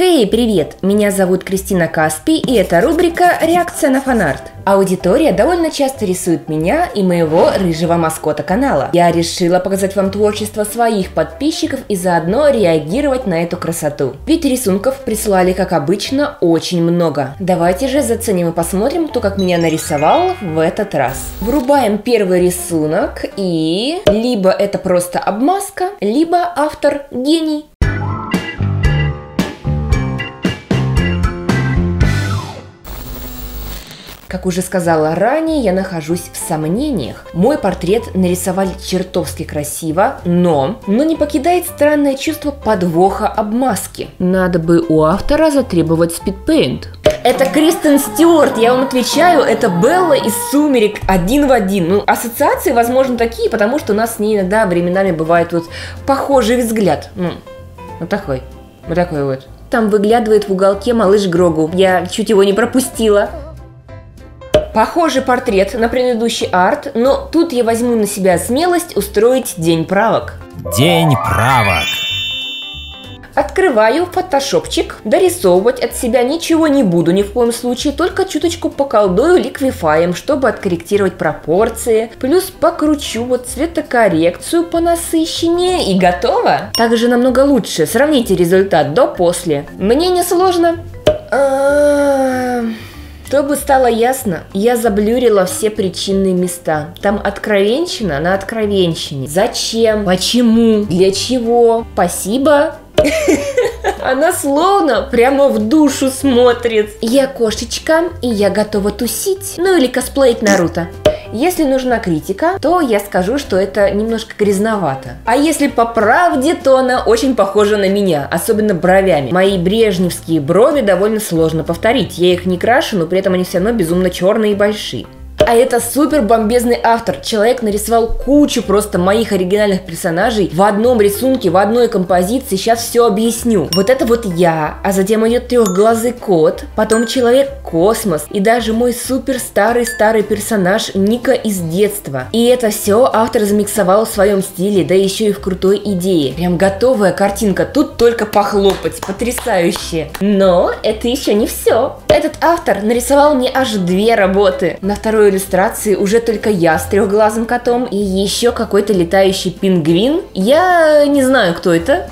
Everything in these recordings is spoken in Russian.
Хей, привет! Меня зовут Кристина Каспи, и это рубрика «Реакция на фанарт». Аудитория довольно часто рисует меня и моего рыжего маскота канала. Я решила показать вам творчество своих подписчиков и заодно реагировать на эту красоту. Ведь рисунков прислали, как обычно, очень много. Давайте же заценим и посмотрим, кто как меня нарисовал в этот раз. Врубаем первый рисунок и... либо это просто обмазка, либо автор гений. Как уже сказала ранее, я нахожусь в сомнениях. Мой портрет нарисовали чертовски красиво, но не покидает странное чувство подвоха обмазки. Надо бы у автора затребовать спидпейнт. Это Кристен Стюарт, я вам отвечаю, это Белла из «Сумерек» один в один. Ну, ассоциации, возможно, такие, потому что у нас с ней иногда временами бывает вот похожий взгляд. Ну, вот такой. Там выглядывает в уголке малыш Грогу. Я чуть его не пропустила. Похожий портрет на предыдущий арт, но тут я возьму на себя смелость устроить день правок. День правок. Открываю фотошопчик, дорисовывать от себя ничего не буду ни в коем случае, только чуточку поколдую ликвифаем, чтобы откорректировать пропорции, плюс покручу вот цветокоррекцию понасыщеннее и готово. Также намного лучше, сравните результат до-после. Мне не сложно. Чтобы стало ясно, я заблюрила все причинные места. Там откровенщина на откровенщине. Зачем? Почему? Для чего? Спасибо. Она словно прямо в душу смотрит. Я кошечка, и я готова тусить. Ну или косплеить Наруто. Если нужна критика, то я скажу, что это немножко грязновато. А если по правде, то она очень похожа на меня, особенно бровями. Мои брежневские брови довольно сложно повторить. Я их не крашу, но при этом они все равно безумно черные и большие. А это супер бомбезный автор. Человек нарисовал кучу просто моих оригинальных персонажей в одном рисунке, в одной композиции. Сейчас все объясню. Вот это вот я, а затем идет трехглазый кот, потом человек-космос и даже мой супер старый персонаж Ника из детства. И это все автор замиксовал в своем стиле, да еще и в крутой идее. Прям готовая картинка, тут только похлопать, потрясающе. Но это еще не все. Этот автор нарисовал мне аж две работы. На второй иллюстрации уже только я с трехглазым котом и еще какой-то летающий пингвин. Я не знаю, кто это,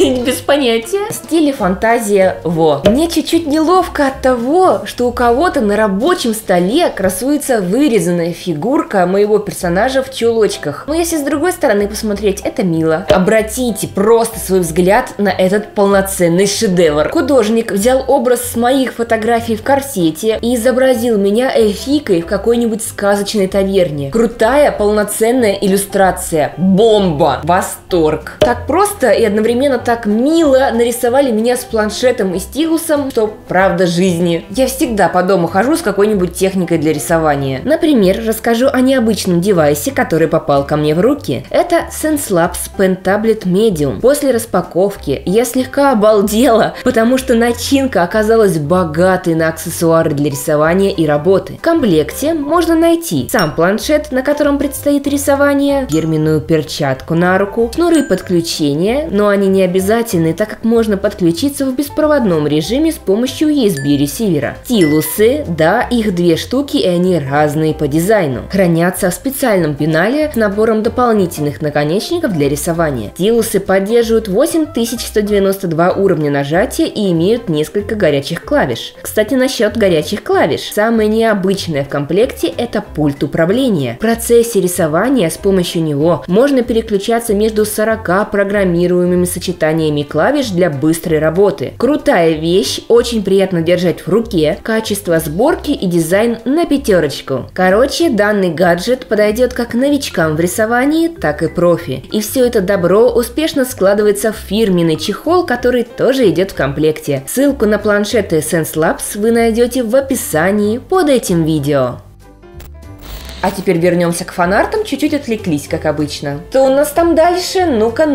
без понятия. В стиле фантазия Во. Мне чуть-чуть неловко от того, что у кого-то на рабочем столе красуется вырезанная фигурка моего персонажа в чулочках. Но если с другой стороны посмотреть, это мило. Обратите просто свой взгляд на этот полноценный шедевр. Художник взял образ с моих фотографий в корсете и изобразил меня эльфикой в какой-нибудь сказочной таверне. Крутая, полноценная иллюстрация. Бомба! Восторг! Так просто и одновременно так мило нарисовали меня с планшетом и стилусом, что правда жизни. Я всегда по дому хожу с какой-нибудь техникой для рисования. Например, расскажу о необычном девайсе, который попал ко мне в руки. Это Xencelabs Pen Tablet Medium. После распаковки я слегка обалдела, потому что начинка оказалась богатой на аксессуары для рисования и работы. В комплекте можно найти сам планшет, на котором предстоит рисование, фирменную перчатку на руку, шнуры подключения, но они не обязательны, так как можно подключиться в беспроводном режиме с помощью USB-ресивера. Стилусы, да, их две штуки и они разные по дизайну. Хранятся в специальном пеннале с набором дополнительных наконечников для рисования. Стилусы поддерживают 8192 уровня нажатия и имеют несколько горячих клавиш. Кстати, насчет горячих клавиш. Самое необычное в комплекте это пульт управления. В процессе рисования с помощью него можно переключаться между 40 программируемыми сочетаниями клавиш для быстрой работы. Крутая вещь, очень приятно держать в руке, качество сборки и дизайн на 5. Короче, данный гаджет подойдет как новичкам в рисовании, так и профи. И все это добро успешно складывается в фирменный чехол, который тоже идет в комплекте. Ссылку на планшеты Xencelabs вы найдете в описании под этим видео. А теперь вернемся к фанартам, чуть-чуть отвлеклись, как обычно. Что у нас там дальше? Ну-ка.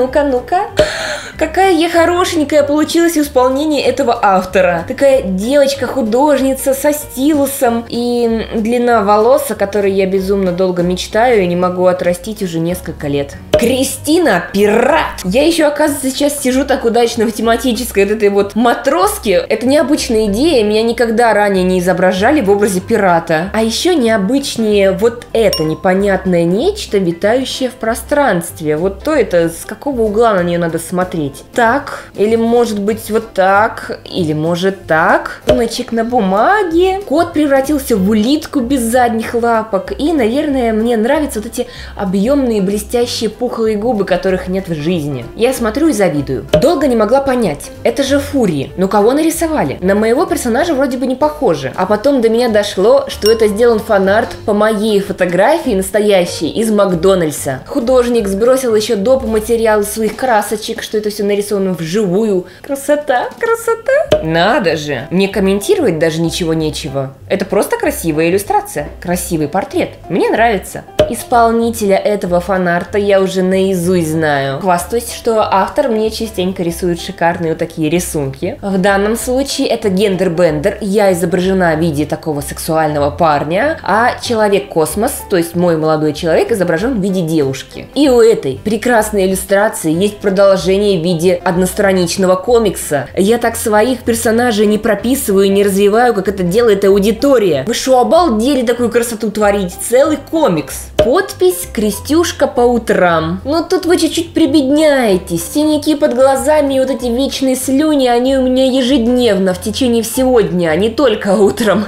Какая я хорошенькая получилась в исполнении этого автора. Такая девочка-художница со стилусом. И длина волос, о которой я безумно долго мечтаю и не могу отрастить уже несколько лет. Кристина пират. Я еще, оказывается, сейчас сижу так удачно в тематической этой вот матроске. Это необычная идея, меня никогда ранее не изображали в образе пирата. А еще необычнее вот это непонятное нечто, витающее в пространстве. Вот то это, с какого угла на нее надо смотреть? Так, или может быть вот так, или может так. Куночек на бумаге. Кот превратился в улитку без задних лапок. И, наверное, мне нравятся вот эти объемные, блестящие, пухлые губы, которых нет в жизни. Я смотрю и завидую. Долго не могла понять. Это же Фурии. Но кого нарисовали? На моего персонажа вроде бы не похоже. А потом до меня дошло, что это сделан фанарт по моей фотографии настоящей из Макдональдса. Художник сбросил еще доп. Материал своих красочек, что это все нарисовано вживую. Красота, красота. Надо же. Мне комментировать даже ничего нечего. Это просто красивая иллюстрация. Красивый портрет. Мне нравится. Исполнителя этого фанарта я уже наизусть знаю. Хвастаюсь, что автор мне частенько рисует шикарные вот такие рисунки. В данном случае это гендербендер. Я изображена в виде такого сексуального парня, а человек-космос, то есть мой молодой человек, изображен в виде девушки. И у этой прекрасной иллюстрации есть продолжение в виде одностраничного комикса. Я так своих персонажей не прописываю и не развиваю, как это делает аудитория. Вы шо, обалдели такую красоту творить? Целый комикс. Подпись «Крестюшка по утрам». Но тут вы чуть-чуть прибедняетесь. Синяки под глазами и вот эти вечные слюни, они у меня ежедневно в течение всего дня, а не только утром.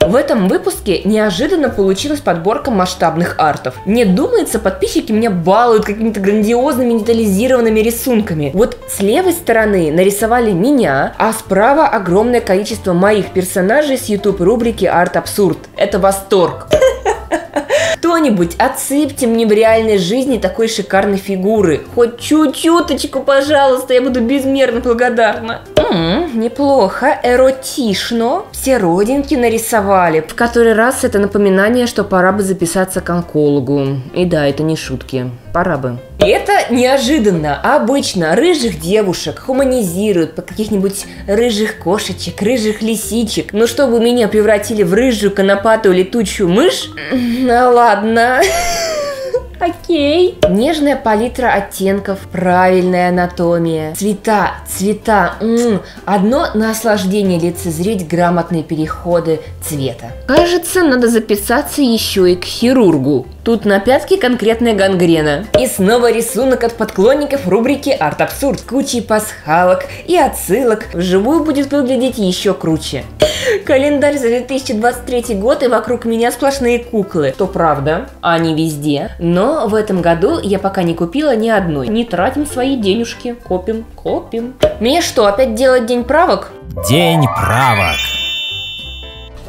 В этом выпуске неожиданно получилась подборка масштабных артов. Мне думается, подписчики меня балуют какими-то грандиозными детализированными рисунками. Вот с левой стороны нарисовали меня, а справа огромное количество моих персонажей с YouTube рубрики «Арт Абсурд». Это восторг. Кто-нибудь, отсыпьте мне в реальной жизни такой шикарной фигуры. Хоть чуть-чуточку, пожалуйста, я буду безмерно благодарна. Неплохо, эротично. Все родинки нарисовали. В который раз это напоминание, что пора бы записаться к онкологу. И да, это не шутки. Пора бы. И это неожиданно. Обычно рыжих девушек хуманизируют под каких-нибудь рыжих кошечек, рыжих лисичек. Но чтобы меня превратили в рыжую конопатую летучую мышь? Ну ладно. Окей. Нежная палитра оттенков, правильная анатомия, цвета. Одно наслаждение лицезреть грамотные переходы цвета. Кажется, надо записаться еще и к хирургу. Тут на пятке конкретная гангрена. И снова рисунок от подклонников рубрики «Арт Абсурд». Кучей пасхалок и отсылок. Вживую будет выглядеть еще круче. Календарь за 2023 год, и вокруг меня сплошные куклы. То правда, они везде. Но в этом году я пока не купила ни одной. Не тратим свои денежки. Копим. Мне что, опять делать день правок? День правок.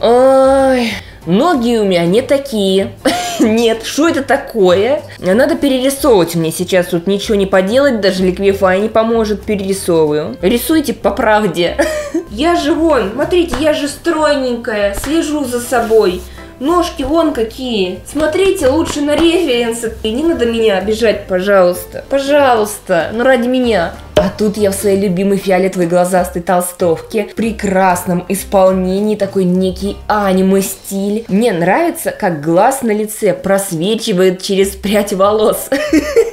Ой, ноги у меня не такие. Нет, что это такое? Надо перерисовывать мне сейчас, тут ничего не поделать, даже ликвифай не поможет, перерисовываю. Рисуйте по правде. Я же вон, смотрите, я же стройненькая, слежу за собой. Ножки вон какие. Смотрите лучше на референсы. И не надо меня обижать, пожалуйста. Пожалуйста, ну ради меня. А тут я в своей любимой фиолетовой глазастой толстовке, в прекрасном исполнении, такой некий аниме-стиль. Мне нравится, как глаз на лице просвечивает через прядь волос.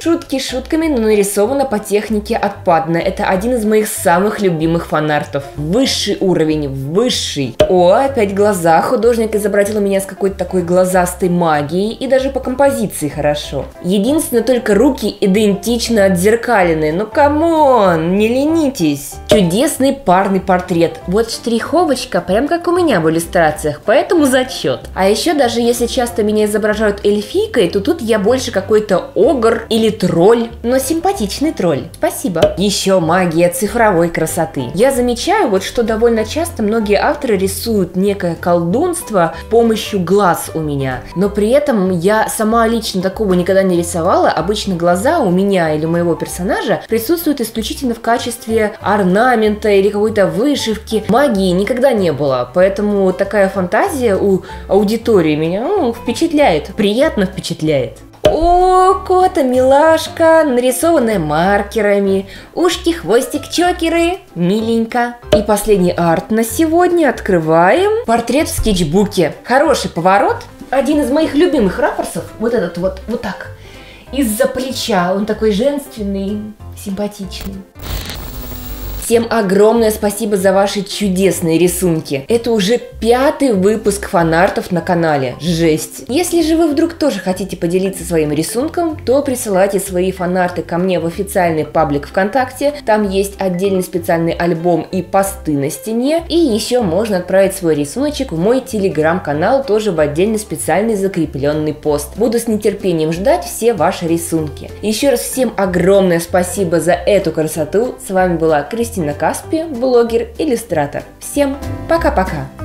Шутки шутками, но нарисовано по технике отпадно. Это один из моих самых любимых фанартов. Высший уровень, высший. О, опять глаза. Художник изобразил меня с какой-то такой глазастой магией, и даже по композиции хорошо. Единственное, только руки идентично отзеркаленные. Ну, камон! Не ленитесь. Чудесный парный портрет. Вот штриховочка, прям как у меня в иллюстрациях, поэтому зачет. А еще даже если часто меня изображают эльфийкой, то тут я больше какой-то огр или тролль, но симпатичный тролль. Спасибо. Еще магия цифровой красоты. Я замечаю, вот что довольно часто многие авторы рисуют некое колдунство с помощью глаз у меня, но при этом я сама лично такого никогда не рисовала. Обычно глаза у меня или моего персонажа присутствуют исключительно в качестве орнамента или какой-то вышивки. Магии никогда не было, поэтому такая фантазия у аудитории меня впечатляет, приятно впечатляет. О, кота, милашка, нарисованная маркерами, ушки, хвостик, чокеры, миленько. И последний арт на сегодня открываем. Портрет в скетчбуке. Хороший поворот, один из моих любимых ракурсов, вот этот вот так. из-за плеча. Он такой женственный, симпатичный. Всем огромное спасибо за ваши чудесные рисунки. Это уже 5-й выпуск фанартов на канале. Жесть! Если же вы вдруг тоже хотите поделиться своим рисунком, то присылайте свои фанарты ко мне в официальный паблик ВКонтакте. Там есть отдельный специальный альбом и посты на стене. И еще можно отправить свой рисуночек в мой телеграм-канал, тоже в отдельный специальный закрепленный пост. Буду с нетерпением ждать все ваши рисунки. Еще раз всем огромное спасибо за эту красоту. С вами была Кристина Каспи, блогер-иллюстратор. Всем пока-пока!